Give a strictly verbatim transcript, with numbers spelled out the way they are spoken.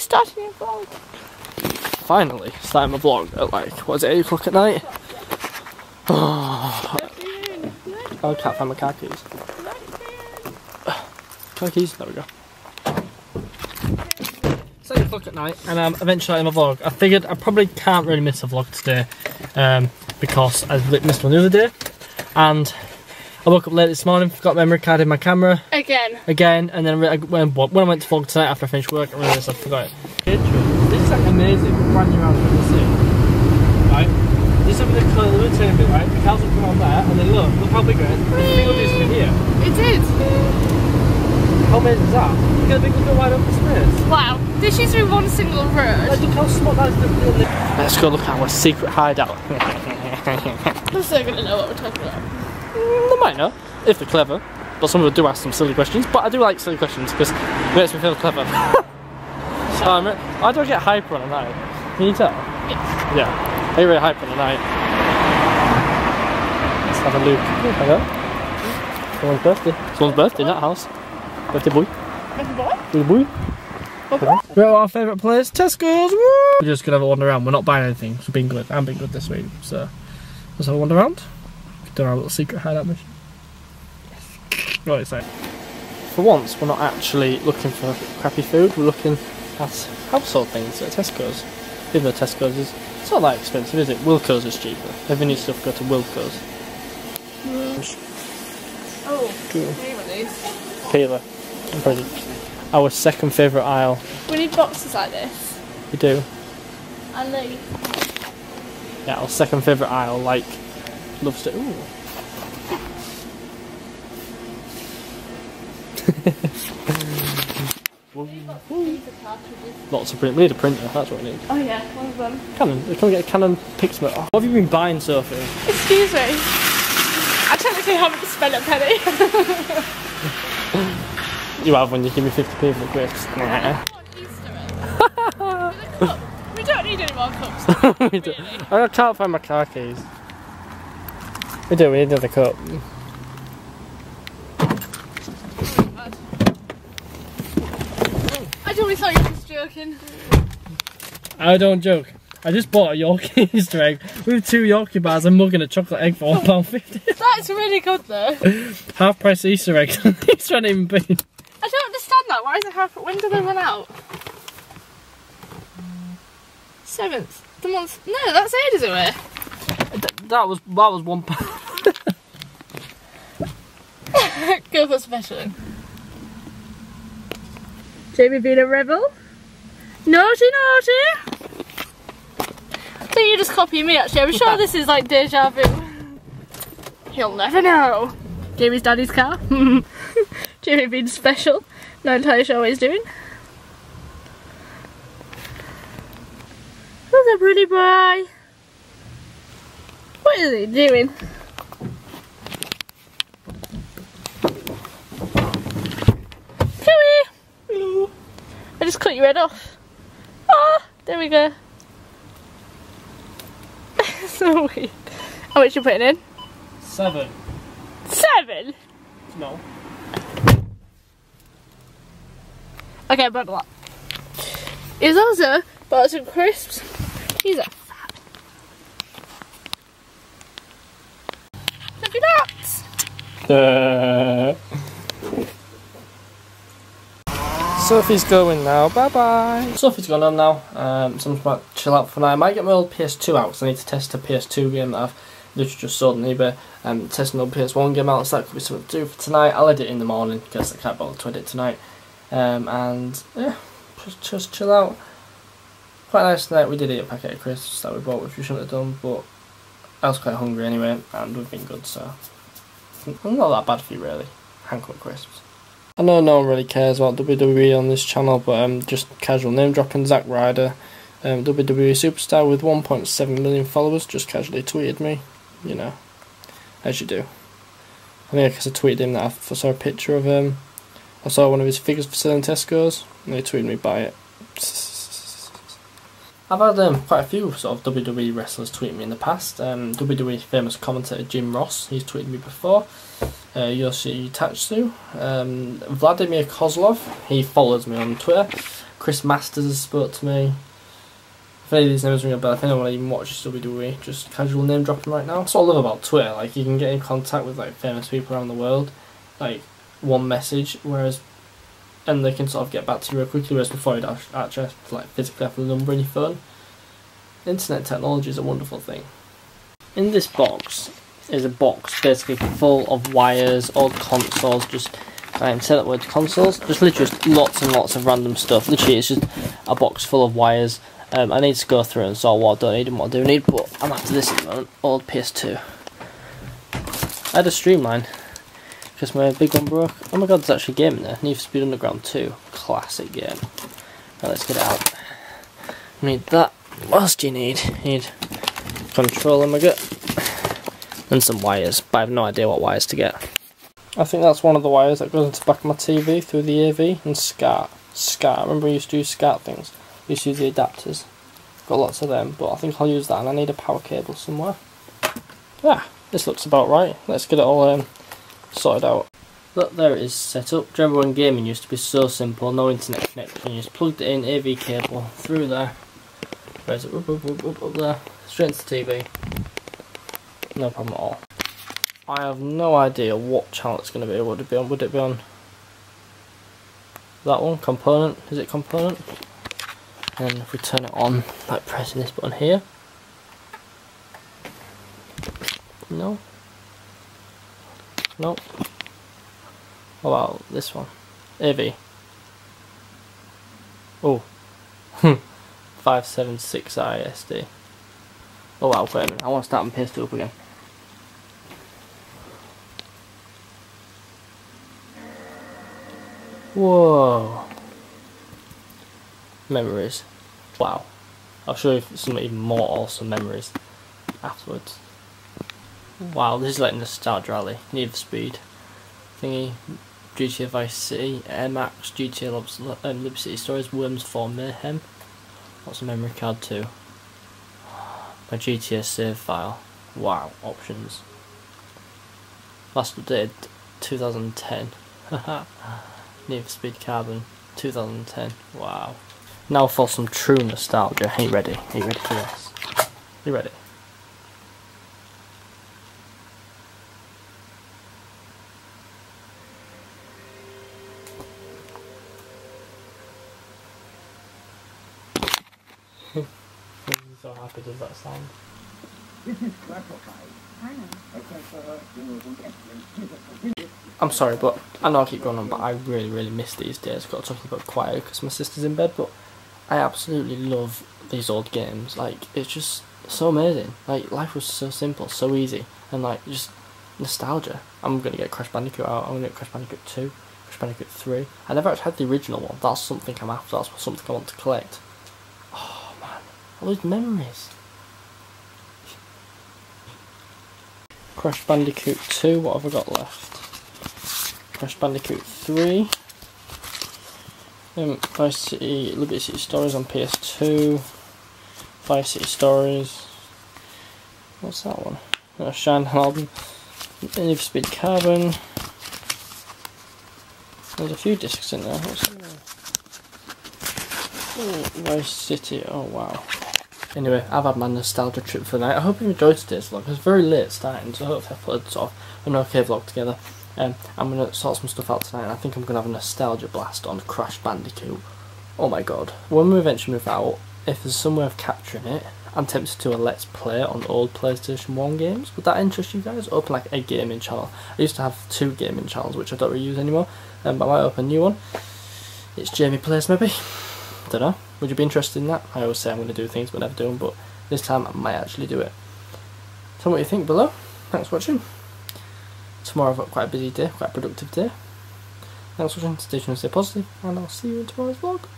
starting a vlog. Finally, starting a vlog at like, what is it, eight o'clock at night? Oh, I can't find my car keys. Car keys, there we go. It's eight o'clock at night and I'm um, eventually in my vlog. I figured I probably can't really miss a vlog today um, because I missed one the other day. And I woke up late this morning, forgot my memory card in my camera. Again. Again, and then I, when, when I went to vlog tonight after I finished work, I realised I forgot it. This is like amazing, brand new house we're going to see. Right? This is over the clear the turn bit, right? The cows will come on there, and then look, look how big it is. It's a big old piece from here. It is. How amazing is that? Look at the big little wide open space. Wow, this is through one single road. Like, look how small that is. The Let's go look at our secret hideout. They're still going to know what we're talking about. They might know, if they're clever, but some of them do ask some silly questions, but I do like silly questions because it makes me feel clever. um, I don't get hyper on a night, can you tell? Yes. Yeah, I get really hyper on a night. Let's have a look. Here we go. Someone's birthday. Someone's birthday in that house. Birthday boy. Birthday boy? Birthday boy. Okay. We're at our favourite place, Tesco's. Woo! We're just going to have a wander around, we're not buying anything, we've been good, I'm being good this week, so let's have a wander around. Done our little secret hideout mission. Yes. Right, so for once, we're not actually looking for crappy food. We're looking at household things at Tesco's. Even though Tesco's is, it's not that expensive, is it? Wilco's is cheaper. Every new stuff go to Wilco's. Mm. Oh, cool. Peeler. I'm pretty. Our second favourite aisle. We need boxes like this. We do. And they. Yeah, our second favourite aisle, like. Loves to. Ooh. Lots of print. We need a printer. That's what we need. Oh yeah, one of them. Canon. Can we get a Canon Pixma? Oh, what have you been buying, Sophie? Excuse me. I technically haven't spent a penny. You have when you give me fifty p for the crisps. Nah. We don't need any more cups. We do. Really. I can't find my car keys. We do, we need another cup. I totally thought you were just joking. I don't joke. I just bought a Yorkie Easter egg with two Yorkie bars and mug and a chocolate egg for one pound fifty. That's really good though. Half price Easter eggs. These aren't even been. I don't understand that. Why is it half? When do they run out? seventh. The month. No, that's ages away. That was that was one pound. Go for special. Jamie being a rebel. Naughty, naughty. I think you just copy me actually. I'm sure this is like deja vu. He'll never know. Jamie's daddy's car. Jamie being special. Not entirely sure what he's doing. That's a pretty boy. What is he doing? Chewy! Hello. I just cut your head off. Ah, there we go. So weird. How much are you putting in? Seven. Seven? No. Okay, I've got a lot. He's also bought some crisps. He's a Uh. Sophie's going now, bye bye. Sophie's gone on now, um, so I'm just about to chill out for now. I might get my old P S two out, so I need to test a P S two game that I've literally just sold on eBay. Um, testing an old P S one game out, so that could be something to do for tonight. I'll edit it in the morning, because I can't bother to edit tonight. Um, and yeah, just, just chill out. Quite nice tonight, we did eat a packet of crisps that we bought, which we shouldn't have done, but I was quite hungry anyway, and we've been good, so. Not that bad for you really, hand-cut crisps. I know no one really cares about W W E on this channel, but um, just casual name dropping. Zack Ryder, um, W W E superstar with one point seven million followers, just casually tweeted me, you know, as you do. I think because I tweeted him that I saw a picture of him, I saw one of his figures for selling Tesco's, and he tweeted me by it. I've had um, quite a few sort of W W E wrestlers tweet me in the past. Um, W W E famous commentator Jim Ross, he's tweeted me before. Uh, Yoshi Tatsu, um, Vladimir Kozlov, he follows me on Twitter. Chris Masters has spoke to me. If any of these names ring a bell, if anyone even watches W W E, just casual name dropping right now. That's what I love about Twitter, like you can get in contact with like famous people around the world, like one message, whereas, and they can sort of get back to you real quickly, whereas before you'd actually have to like physically have the number in your phone. Internet technology is a wonderful thing. In this box is a box basically full of wires, old consoles, just I can say that word to consoles, just literally just lots and lots of random stuff. Literally it's just a box full of wires. Um, I need to go through and sort what I don't need and what I do need, but I'm after this at the moment. Old P S two. I had a streamline because my big one broke. Oh my god, there's actually a game in there. Need for Speed Underground two. Classic game. Right, let's get it out. You need that. What else do you need? You need controller maggot and some wires, but I have no idea what wires to get. I think that's one of the wires that goes into the back of my T V through the A V and SCART. SCART. Remember I used to use SCART things. I used to use the adapters. Got lots of them, but I think I'll use that, and I need a power cable somewhere. Yeah, this looks about right. Let's get it all um, sorted out. Look, there it is set up. Do you remember when gaming used to be so simple? No internet connection. You just plugged it in, A V cable, through there. Raise it up, up, up, up, up there. Straight into the T V. No problem at all. I have no idea what channel it's going to be. Would it be on? Would it be on that one? Component? Is it component? And if we turn it on, like pressing this button here. No. Nope. What about this one? A V. Oh. Hmm. five seven six I S D. Oh wow, wait a minute. I want to start and paste it up again. Whoa. Memories. Wow. I'll show you some even more awesome memories afterwards. Wow, this is like Nostalgia Rally. Need for Speed thingy. G T A Vice City. Air Max. G T A um, Liberty City Stories. Worms for Mayhem. What's a memory card too? My G T A save file. Wow. Options. Last updated two thousand ten. Haha. Need for Speed Carbon, two thousand ten. Wow. Now for some true nostalgia. Are you ready? Are you ready for this? Are you ready? I'm so happy. Does that sound? This is classified. I know. I'm sorry, but I know I keep going on, but I really, really miss these days. I've got to talk about quiet because my sister's in bed, but I absolutely love these old games. Like, it's just so amazing. Like, life was so simple, so easy, and like, just nostalgia. I'm going to get Crash Bandicoot out. I'm going to get Crash Bandicoot two, Crash Bandicoot three. I never actually had the original one. That's something I'm after. That's something I want to collect. Oh, man. All those memories. Crash Bandicoot two, what have I got left? Crash Bandicoot three. Um, Vice City, Liberty City Stories on P S two. Vice City Stories. What's that one? Oh, Shine Album. Need for Speed Carbon. There's a few discs in there. What's in there? Oh, Vice City, oh wow. Anyway, I've had my nostalgia trip for the night. I hope you enjoyed today's vlog. It was very late starting, so hopefully I put sort of an okay vlog together. Um, I'm going to sort some stuff out tonight, and I think I'm going to have a nostalgia blast on Crash Bandicoot. Oh my god. When we eventually move out, if there's some way of capturing it, I'm tempted to do a Let's Play on old PlayStation one games. Would that interest you guys? Open like a gaming channel. I used to have two gaming channels, which I don't really use anymore, um, but I might open a new one. It's Jamie Plays, maybe? Don't know. Would you be interested in that? I always say I'm going to do things but never do them, but this time I might actually do it. Tell me what you think below. Thanks for watching. Tomorrow I've got quite a busy day, quite a productive day. Thanks for watching, stay tuned and stay positive, and I'll see you in tomorrow's vlog.